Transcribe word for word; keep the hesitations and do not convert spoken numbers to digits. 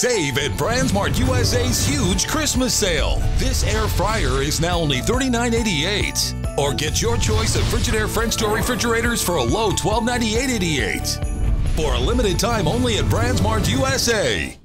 Save at BrandsMart U S A's huge Christmas sale. This air fryer is now only thirty-nine eighty-eight. Or get your choice of Frigidaire French door refrigerators for a low twelve ninety-eight eighty-eight. For a limited time only at BrandsMart U S A.